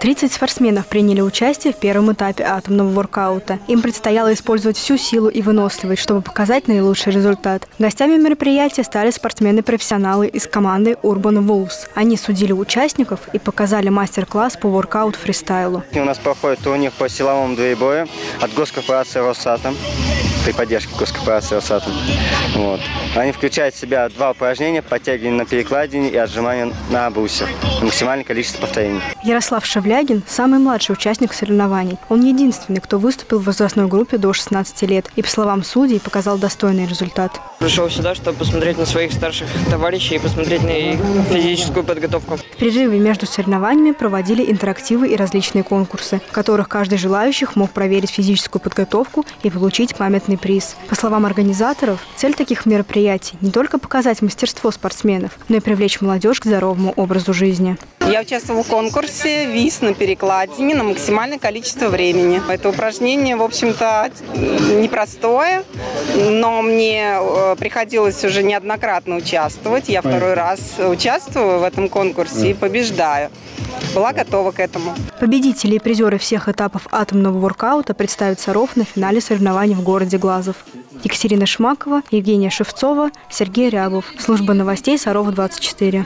30 спортсменов приняли участие в первом этапе атомного воркаута. Им предстояло использовать всю силу и выносливость, чтобы показать наилучший результат. Гостями мероприятия стали спортсмены-профессионалы из команды Urban Wolves. Они судили участников и показали мастер-класс по воркаут-фристайлу. У нас проходит турнир по силовому двоебою от госкорпорации «Росатом», при поддержке госкорпорации «Росатом». Вот. Они включают в себя два упражнения: подтягивание на перекладине и отжимание на обрусе. Максимальное количество повторений. Ярослав Шевлягин – самый младший участник соревнований. Он единственный, кто выступил в возрастной группе до 16 лет и, по словам судей, показал достойный результат. Пришел сюда, чтобы посмотреть на своих старших товарищей и посмотреть на их физическую подготовку. В перерыве между соревнованиями проводили интерактивы и различные конкурсы, в которых каждый желающий мог проверить физическую подготовку и получить памятный приз. По словам организаторов, цель таких мероприятий – не только показать мастерство спортсменов, но и привлечь молодежь к здоровому образу жизни. Я участвовала в конкурсе «Вис на перекладине» на максимальное количество времени. Это упражнение, в общем-то, непростое, но мне приходилось уже неоднократно участвовать. Я второй раз участвую в этом конкурсе и побеждаю. Была готова к этому. Победители и призеры всех этапов атомного воркаута представят Саров на финале соревнований в городе Глазов. Екатерина Шмакова, Евгения Шевцова, Сергей Рябов. Служба новостей Саров 24.